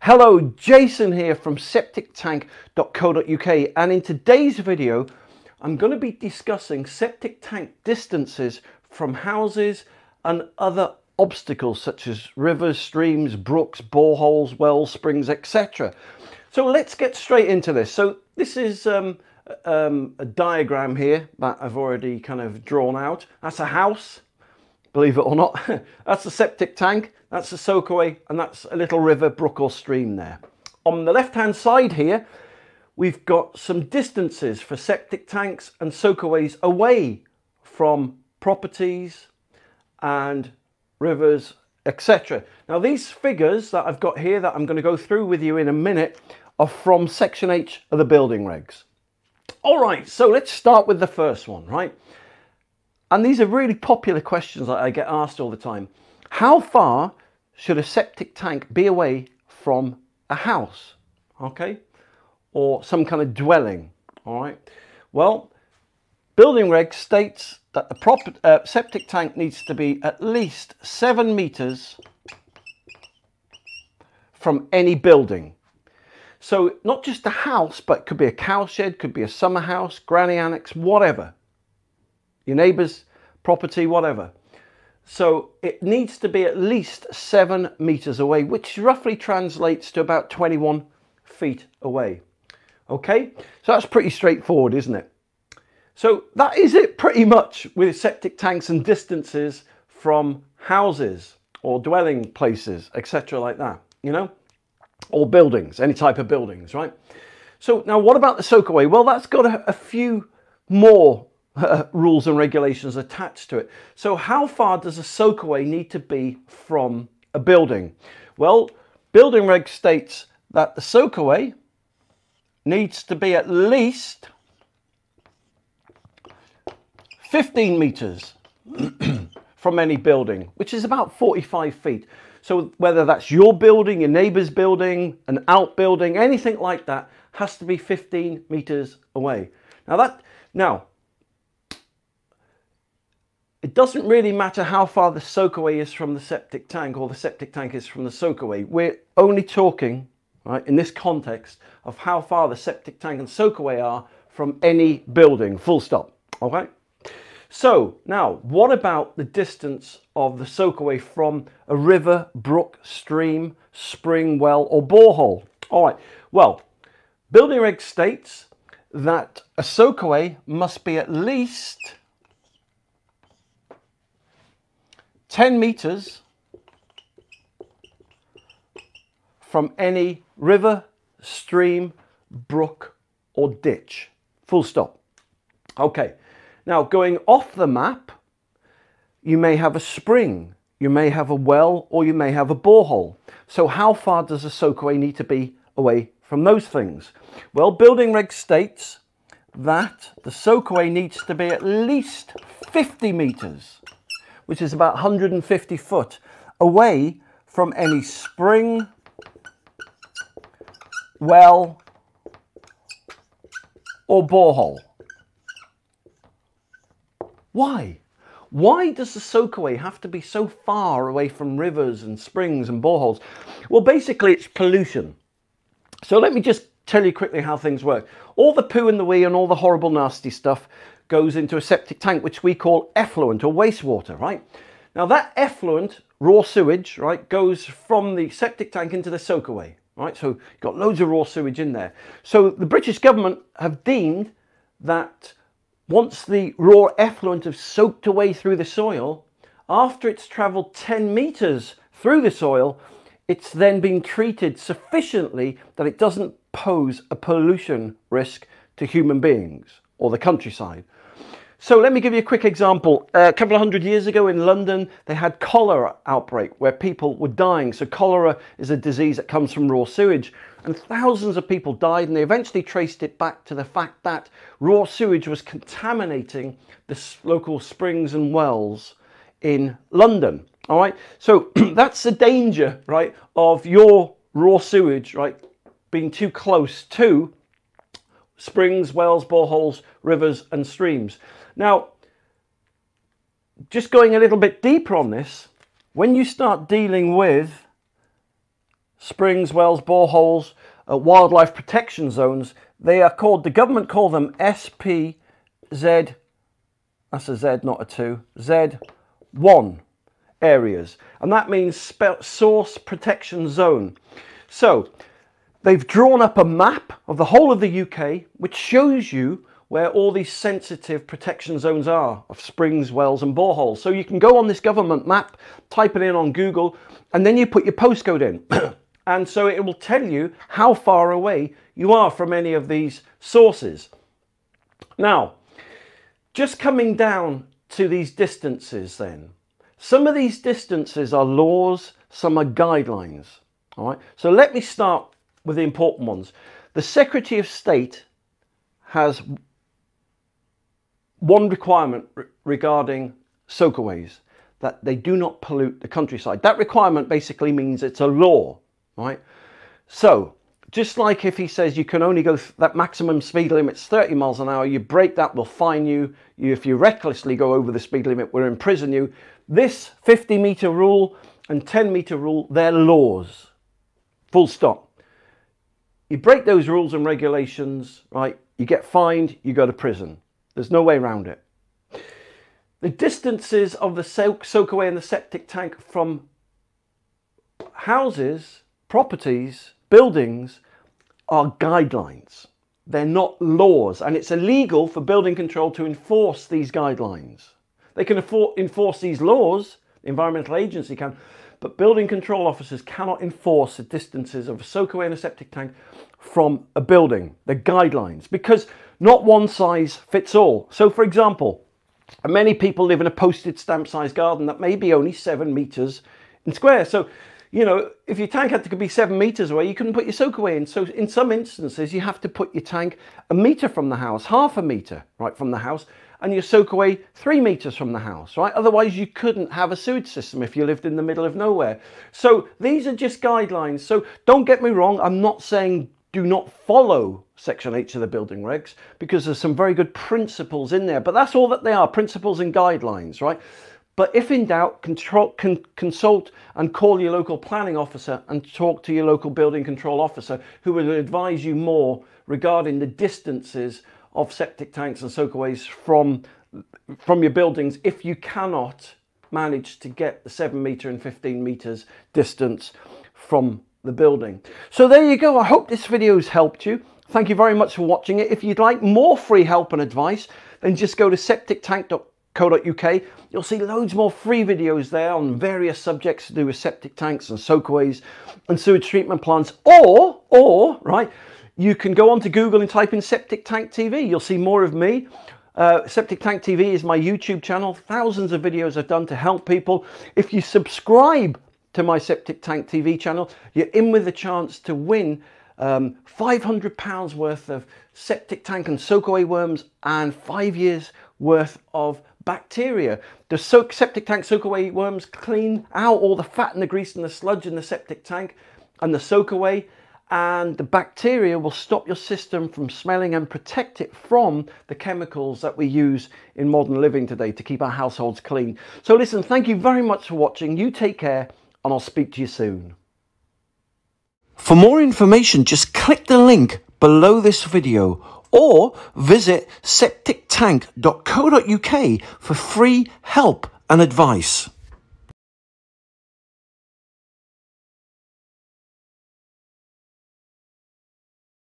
Hello, Jason here from septictank.co.uk, and in today's video I'm going to be discussing septic tank distances from houses and other obstacles such as rivers, streams, brooks, boreholes, wells, springs, etc. So let's get straight into this. So this is a diagram here that I've already kind of drawn out. That's a house, believe it or not. That's a septic tank, that's a soakaway, and that's a little river, brook or stream there. On the left hand side here we've got some distances for septic tanks and soakaways away from properties and rivers, etc. Now these figures that I've got here that I'm going to go through with you in a minute are from Section H of the Building Regs. Alright, so let's start with the first one, right? And these are really popular questions that I get asked all the time. How far should a septic tank be away from a house, okay? Or some kind of dwelling, alright? Well, Building Regs states that the septic tank needs to be at least 7 meters from any building. So not just a house, but it could be a cowshed, could be a summer house, granny annex, whatever. Your neighbour's property, whatever. So it needs to be at least 7 meters away, which roughly translates to about 21 feet away. Okay, so that's pretty straightforward, isn't it? So that is it pretty much with septic tanks and distances from houses or dwelling places, etc. like that, you know? Or buildings, any type of buildings, right? So now what about the soakaway? Well, that's got a few more rules and regulations attached to it. So how far does a soakaway need to be from a building? Well, Building Regs states that the soakaway needs to be at least 15 meters from any building, which is about 45 feet. So whether that's your building, your neighbour's building, an outbuilding, anything like that, has to be 15 metres away. Now, it doesn't really matter how far the soakaway is from the septic tank or the septic tank is from the soakaway. We're only talking, right, in this context, of how far the septic tank and soakaway are from any building, full stop, okay? So now, what about the distance of the soakaway from a river, brook, stream, spring, well or borehole? All right, well, Building Regs states that a soakaway must be at least 10 meters from any river, stream, brook or ditch, full stop. Okay. Now, going off the map, you may have a spring, you may have a well, or you may have a borehole. So how far does a soakaway need to be away from those things? Well, Building Regs states that the soakaway needs to be at least 50 meters, which is about 150 foot, away from any spring, well, or borehole. Why? Why does the soakaway have to be so far away from rivers and springs and boreholes? Well, basically it's pollution. So let me just tell you quickly how things work. All the poo and the wee and all the horrible nasty stuff goes into a septic tank, which we call effluent or wastewater, right? Now that effluent, raw sewage, right, goes from the septic tank into the soakaway, right? So you've got loads of raw sewage in there. So the British government have deemed that once the raw effluent has soaked away through the soil, after it's travelled 10 metres through the soil, it's then been treated sufficiently that it doesn't pose a pollution risk to human beings or the countryside. So let me give you a quick example. A couple of hundred years ago in London, they had cholera outbreak where people were dying. So cholera is a disease that comes from raw sewage, and thousands of people died, and they eventually traced it back to the fact that raw sewage was contaminating the local springs and wells in London, all right? So that's the danger, right, of your raw sewage, right, being too close to springs, wells, boreholes, rivers and streams. Now, just going a little bit deeper on this, when you start dealing with springs, wells, boreholes, wildlife protection zones. They are called, the government call them SPZ, that's a Z, not a 2, Z1 areas. And that means source protection zone. So they've drawn up a map of the whole of the UK, which shows you where all these sensitive protection zones are of springs, wells and boreholes. So you can go on this government map, type it in on Google, and then you put your postcode in. And so it will tell you how far away you are from any of these sources. Now, just coming down to these distances then. Some of these distances are laws, some are guidelines. All right. So let me start with the important ones. The Secretary of State has one requirement regarding soakaways, that they do not pollute the countryside. That requirement basically means it's a law, right? So just like if he says you can only go, that maximum speed limit's 30 miles an hour, you break that, we'll fine you. If you recklessly go over the speed limit, we'll imprison you. This 50-meter rule and 10-meter rule, they're laws, full stop. You break those rules and regulations, right? You get fined, you go to prison. There's no way around it. The distances of the soakaway and the septic tank from houses, properties, buildings are guidelines. They're not laws, and it's illegal for building control to enforce these guidelines. They can enforce these laws, the environmental agency can, but building control officers cannot enforce the distances of a soakaway and a septic tank from a building, the guidelines, because not one size fits all. So for example, many people live in a postage stamp size garden that may be only 7 meters in square. So, you know, if your tank had to be 7 meters away, you couldn't put your soakaway in. So in some instances, you have to put your tank 1 meter from the house, half a meter right from the house, and your soakaway 3 meters from the house, right? Otherwise you couldn't have a sewage system if you lived in the middle of nowhere. So these are just guidelines. So don't get me wrong, I'm not saying do not follow Section 8 of the Building Regs, because there's some very good principles in there, but that's all that they are, principles and guidelines, right? But if in doubt, consult and call your local planning officer and talk to your local building control officer, who will advise you more regarding the distances of septic tanks and soakaways from your buildings if you cannot manage to get the 7 metre and 15 metres distance from the building. So there you go. I hope this video's helped you. Thank you very much for watching it. If you'd like more free help and advice, then just go to septictank.co.uk. You'll see loads more free videos there on various subjects to do with septic tanks and soakaways and sewage treatment plants, or right, you can go onto Google and type in Septic Tank TV. You'll see more of me. Septic Tank TV is my YouTube channel. Thousands of videos I've done to help people. If you subscribe to my Septic Tank TV channel, you're in with the chance to win £500 worth of septic tank and soakaway worms and 5 years worth of bacteria. The septic tank soakaway worms clean out all the fat and the grease and the sludge in the septic tank and the soakaway, and the bacteria will stop your system from smelling and protect it from the chemicals that we use in modern living today to keep our households clean. So listen, thank you very much for watching. You take care, and I'll speak to you soon. For more information, just click the link below this video or visit septictank.co.uk for free help and advice.